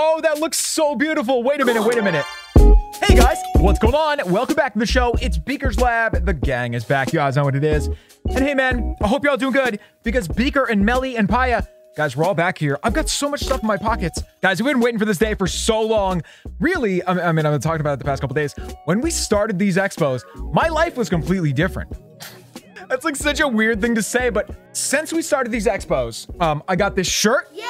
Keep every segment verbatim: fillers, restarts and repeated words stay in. Oh, that looks so beautiful. Wait a minute, wait a minute. Hey guys, what's going on? Welcome back to the show. It's Beaker's Lab. The gang is back. You guys know what it is. And hey man, I hope y'all doing good because Beaker and Melly and Paya, guys, we're all back here. I've got so much stuff in my pockets. Guys, we've been waiting for this day for so long. Really, I mean, I've been talking about it the past couple days. When we started these expos, my life was completely different. That's like such a weird thing to say, but since we started these expos, um, I got this shirt. Yay!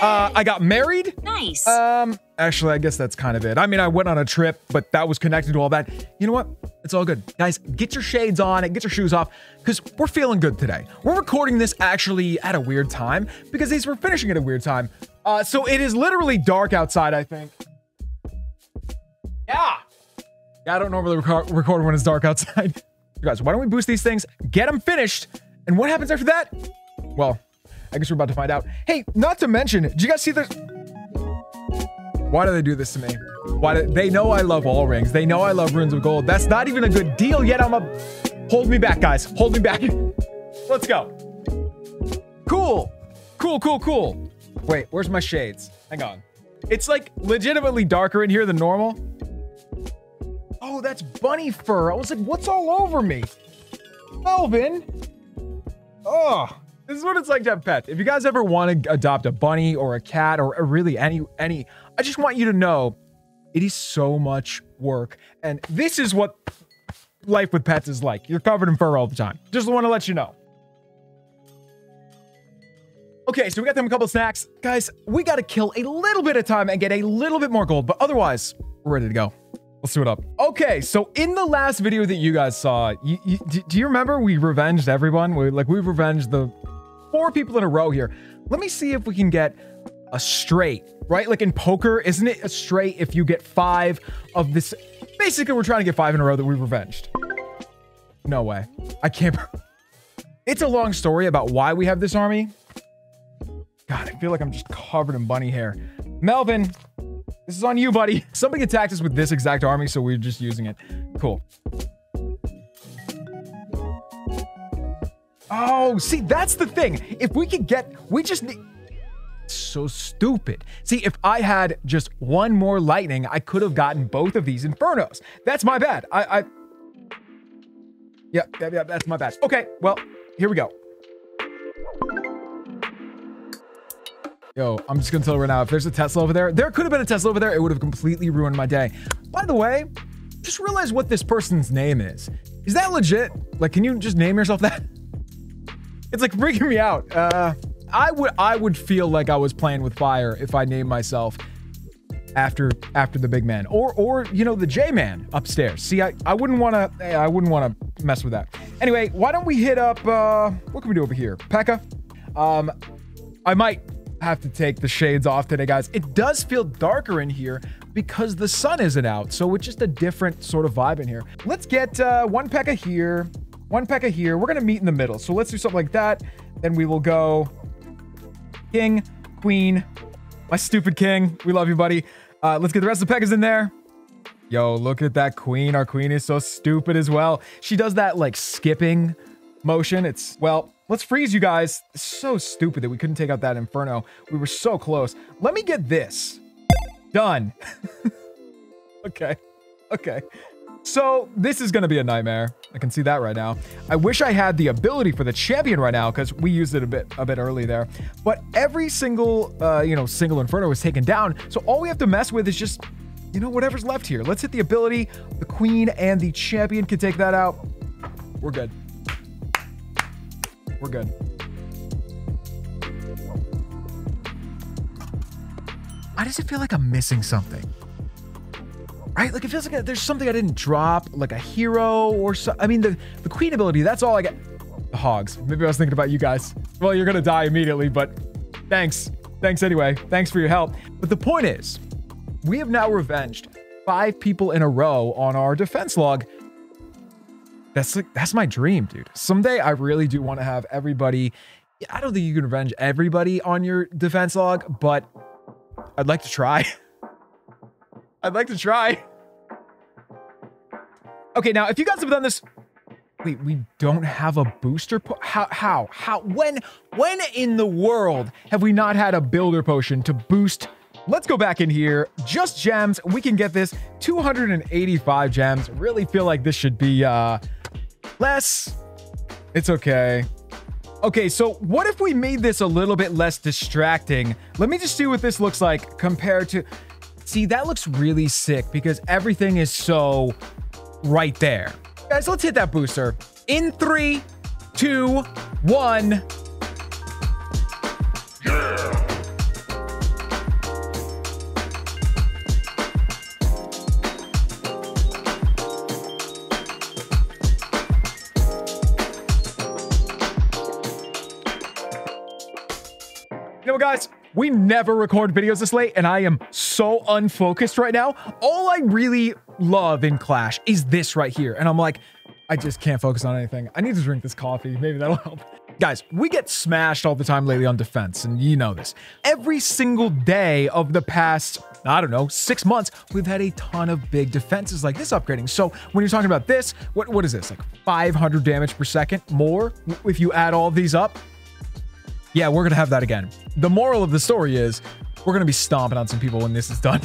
Uh, I got married. Nice. Um, actually, I guess that's kind of it. I mean, I went on a trip, but that was connected to all that. You know what? It's all good. Guys, get your shades on and get your shoes off because we're feeling good today. We're recording this actually at a weird time because these were finishing at a weird time. Uh, so it is literally dark outside, I think. Yeah. Yeah, I don't normally record, record when it's dark outside. You guys, why don't we boost these things, get them finished, and what happens after that? Well, I guess we're about to find out. Hey, not to mention, did you guys see this? Why do they do this to me? Why do they know I love all rings? They know I love runes of gold. That's not even a good deal yet. I'm a hold me back, guys. Hold me back. Let's go. Cool. Cool, cool, cool. Wait, where's my shades? Hang on. It's like legitimately darker in here than normal. Oh, that's bunny fur. I was like, what's all over me? Melvin. Oh. This is what it's like to have pets. If you guys ever want to adopt a bunny or a cat or really any, any, I just want you to know it is so much work. And this is what life with pets is like. You're covered in fur all the time. Just want to let you know. Okay, so we got them a couple of snacks. Guys, we got to kill a little bit of time and get a little bit more gold, but otherwise, we're ready to go. Let's do it up. Okay, so in the last video that you guys saw, you, you, do you remember we revenged everyone? We, like, we revenged the... four people in a row here. Let me see if we can get a straight, right? Like in poker, isn't it a straight if you get five of this? Basically, we're trying to get five in a row that we revenged. No way. I can't. It's a long story about why we have this army. God, I feel like I'm just covered in bunny hair. Melvin, this is on you, buddy. Somebody attacked us with this exact army, so we're just using it. Cool. Oh, see, that's the thing. If we could get, we just need, so stupid. See, if I had just one more lightning, I could have gotten both of these infernos. That's my bad. I, I, yeah, yeah, yeah, that's my bad. Okay, well, here we go. Yo, I'm just gonna tell you right now, if there's a Tesla over there, there could have been a Tesla over there. It would have completely ruined my day. By the way, just realize what this person's name is. Is that legit? Like, can you just name yourself that? It's like freaking me out. Uh, I would I would feel like I was playing with fire if I named myself after after the big man or or you know the J man upstairs. See, I I wouldn't want to I wouldn't want to mess with that. Anyway, why don't we hit up? Uh, what can we do over here, P E K K A? Um, I might have to take the shades off today, guys. It does feel darker in here because the sun isn't out, so it's just a different sort of vibe in here. Let's get uh, one P E K K A here. One P E K K A here. We're going to meet in the middle. So let's do something like that. Then we will go king, queen, my stupid king. We love you, buddy. Uh, let's get the rest of the P E K K As in there. Yo, look at that queen. Our queen is so stupid as well. She does that like skipping motion. It's, well, let's freeze you guys. It's so stupid that we couldn't take out that inferno. We were so close. Let me get this done. Okay. Okay. So this is going to be a nightmare. I can see that right now. I wish I had the ability for the champion right now because we used it a bit a bit early there. But every single, uh, you know, single Inferno was taken down. So all we have to mess with is just, you know, whatever's left here. Let's hit the ability. The queen and the champion can take that out. We're good. We're good. Why does it feel like I'm missing something? Right? Like, it feels like there's something I didn't drop, like a hero or something. I mean, the, the queen ability, that's all I got. The hogs. Maybe I was thinking about you guys. Well, you're going to die immediately, but thanks. Thanks anyway. Thanks for your help. But the point is, we have now revenged five people in a row on our defense log. That's like, that's my dream, dude. Someday I really do want to have everybody. I don't think you can revenge everybody on your defense log, but I'd like to try. I'd like to try. Okay, now, if you guys have done this... Wait, we don't have a booster po- How? How? How? When? When in the world have we not had a builder potion to boost Let's go back in here. Just gems. We can get this. two hundred eighty-five gems. Really feel like this should be uh, less. It's okay. Okay, so what if we made this a little bit less distracting? Let me just see what this looks like compared to... See, that looks really sick because everything is so right there. Guys, let's hit that booster. In three, two, one... You know, guys, we never record videos this late, and I am so unfocused right now. All I really love in Clash is this right here, and I'm like, I just can't focus on anything. I need to drink this coffee. Maybe that'll help. Guys, we get smashed all the time lately on defense, and you know this. Every single day of the past, I don't know, six months, we've had a ton of big defenses like this upgrading. So when you're talking about this, what, what is this? Like five hundred damage per second more if you add all of these up? Yeah, we're going to have that again. The moral of the story is we're going to be stomping on some people when this is done.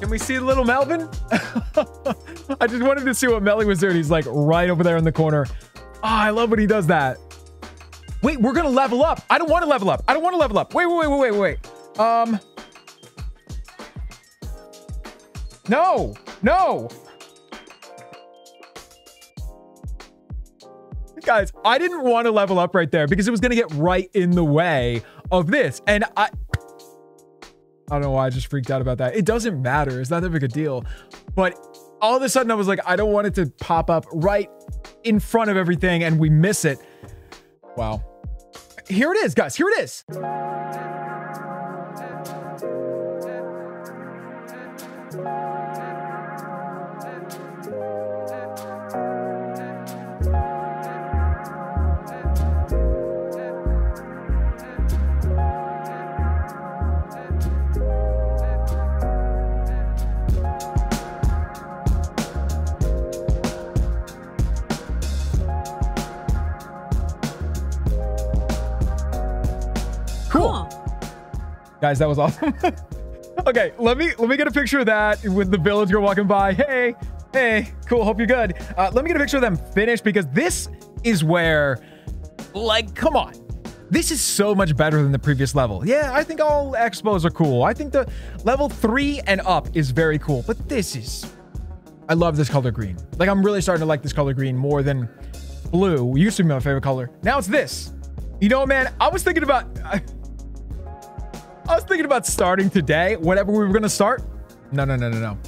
Can we see little Melvin? I just wanted to see what Melly was doing. He's like right over there in the corner. Oh, I love when he does that. Wait, we're going to level up. I don't want to level up. I don't want to level up. Wait, wait, wait, wait, wait. Um, no, no. Guys, I didn't want to level up right there because it was going to get right in the way of this. And I... I don't know why I just freaked out about that. It doesn't matter. It's not that big a deal. But all of a sudden, I was like, I don't want it to pop up right in front of everything and we miss it. Wow. Here it is, guys. Here it is. Cool. Guys, that was awesome. Okay, let me let me get a picture of that with the villager walking by. Hey, hey, cool, hope you're good. Uh, let me get a picture of them finished because this is where, like, come on. This is so much better than the previous level. Yeah, I think all expos are cool. I think the level three and up is very cool, but this is, I love this color green. Like, I'm really starting to like this color green more than blue. It used to be my favorite color. Now it's this. You know, man, I was thinking about... I, I was thinking about starting today, whatever we were going to start. No, no, no, no, no.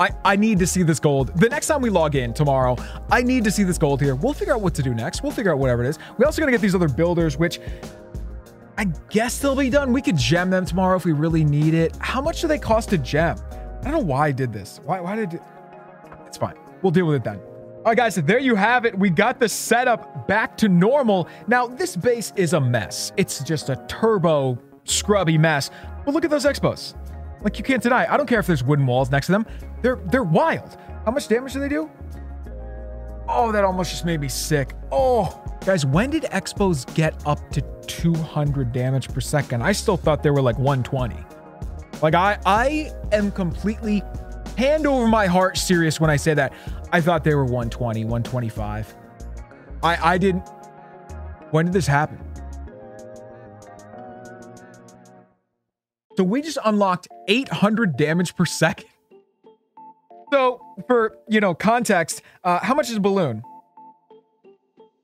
I, I need to see this gold. The next time we log in tomorrow, I need to see this gold here. We'll figure out what to do next. We'll figure out whatever it is. We're also going to get these other builders, which I guess they'll be done. We could gem them tomorrow if we really need it. How much do they cost to gem? I don't know why I did this. Why, why did it? It's fine. We'll deal with it then. All right, guys, so there you have it. We got the setup back to normal. Now, this base is a mess. It's just a turbo scrubby mess. But look at those expos. Like, you can't deny. I don't care if there's wooden walls next to them. They're they're wild. How much damage do they do? Oh, that almost just made me sick. Oh, guys, when did expos get up to two hundred damage per second? I still thought they were like one twenty. Like, I, I am completely hand over my heart serious when I say that. I thought they were one twenty, one twenty-five. I, I didn't. When did this happen? So we just unlocked eight hundred damage per second. So for, you know, context, uh, how much is a balloon?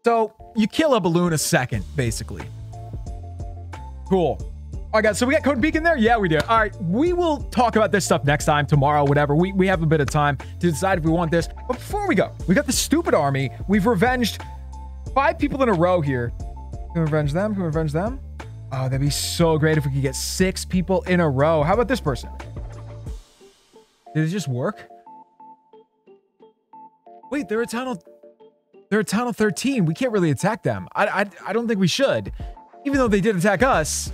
So you kill a balloon a second, basically. Cool. All right, guys, so we got Code Beacon there? Yeah, we did. All right, we will talk about this stuff next time, tomorrow, whatever. We, we have a bit of time to decide if we want this. But before we go, we got the stupid army. We've revenged five people in a row here. Can we revenge them? Can we revenge them? Oh, that'd be so great if we could get six people in a row. How about this person? Did it just work? Wait, they're a town of, they're a town of thirteen. We can't really attack them. I, I, I don't think we should, even though they did attack us.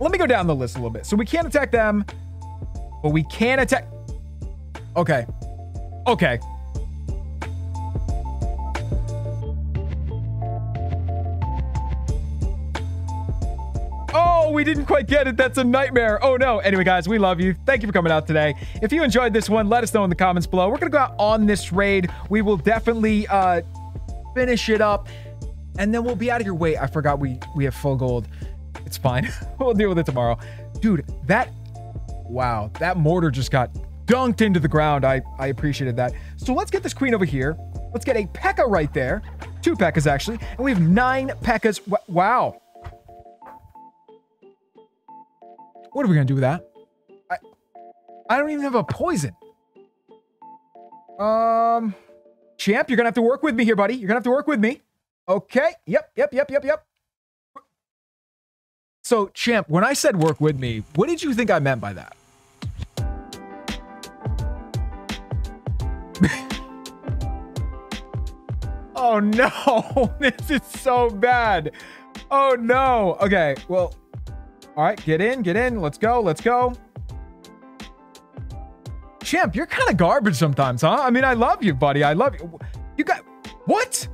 Let me go down the list a little bit. So we can't attack them, but we can attack. Okay. Okay. Oh, we didn't quite get it. That's a nightmare. Oh, no. Anyway, guys, we love you. Thank you for coming out today. If you enjoyed this one, let us know in the comments below. We're going to go out on this raid. We will definitely uh, finish it up, and then we'll be out of here. Wait, I forgot we, we have full gold. It's fine. We'll deal with it tomorrow. Dude, that... Wow, that mortar just got dunked into the ground. I, I appreciated that. So let's get this queen over here. Let's get a P E K K A right there. Two P E K K As, actually. And we have nine P E K K As. Wow. What are we going to do with that? I, I don't even have a poison. Um, Champ, you're going to have to work with me here, buddy. You're going to have to work with me. Okay. Yep, yep, yep, yep, yep. So, Champ, when I said work with me, what did you think I meant by that? Oh, no. This is so bad. Oh, no. Okay, well... All right, get in, get in. Let's go, let's go. Champ, you're kind of garbage sometimes, huh? I mean, I love you, buddy. I love you. You got... What?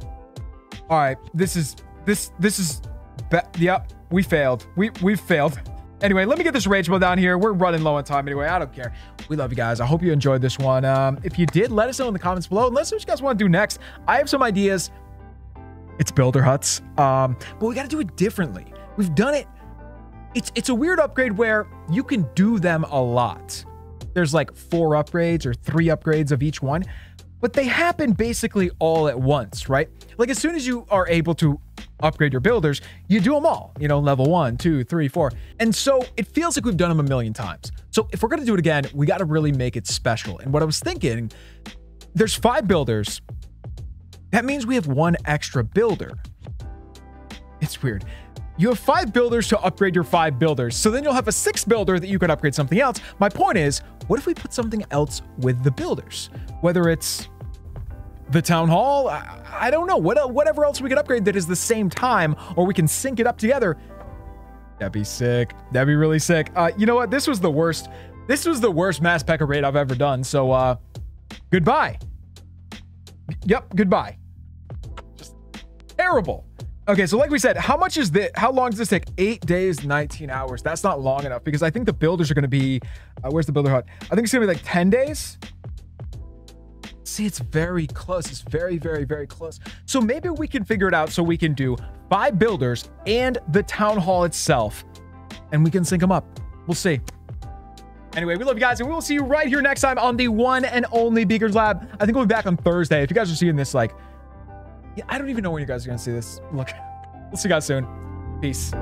All right, this is... This this is... Yep, we failed. We, we failed. Anyway, let me get this rage ball down here. We're running low on time anyway. I don't care. We love you guys. I hope you enjoyed this one. Um, if you did, let us know in the comments below. Let us know what you guys want to do next. I have some ideas. It's builder huts. Um, but we got to do it differently. We've done it... It's, it's a weird upgrade where you can do them a lot. There's like four upgrades or three upgrades of each one, but they happen basically all at once, right? Like as soon as you are able to upgrade your builders, you do them all, you know, level one, two, three, four. And so it feels like we've done them a million times. So if we're going to do it again, we got to really make it special. And what I was thinking, there's five builders. That means we have one extra builder. It's weird. You have five builders to upgrade your five builders. So then you'll have a sixth builder that you could upgrade something else. My point is, what if we put something else with the builders? Whether it's the town hall, I, I don't know, what, whatever else we could upgrade that is the same time, or we can sync it up together. That'd be sick. That'd be really sick. Uh, you know what? This was the worst. This was the worst mass P E K K A raid I've ever done. So uh, goodbye. Yep, goodbye. Just terrible. Okay, so like we said, how much is this? How long does this take? Eight days, nineteen hours. That's not long enough because I think the builders are going to be... Uh, where's the builder hut? I think it's going to be like ten days. See, it's very close. It's very, very, very close. So maybe we can figure it out so we can do five builders and the town hall itself. And we can sync them up. We'll see. Anyway, we love you guys. And we will see you right here next time on the one and only Beaker's Lab. I think we'll be back on Thursday. If you guys are seeing this, like... I don't even know when you guys are going to see this. Look, we'll see you guys soon. Peace.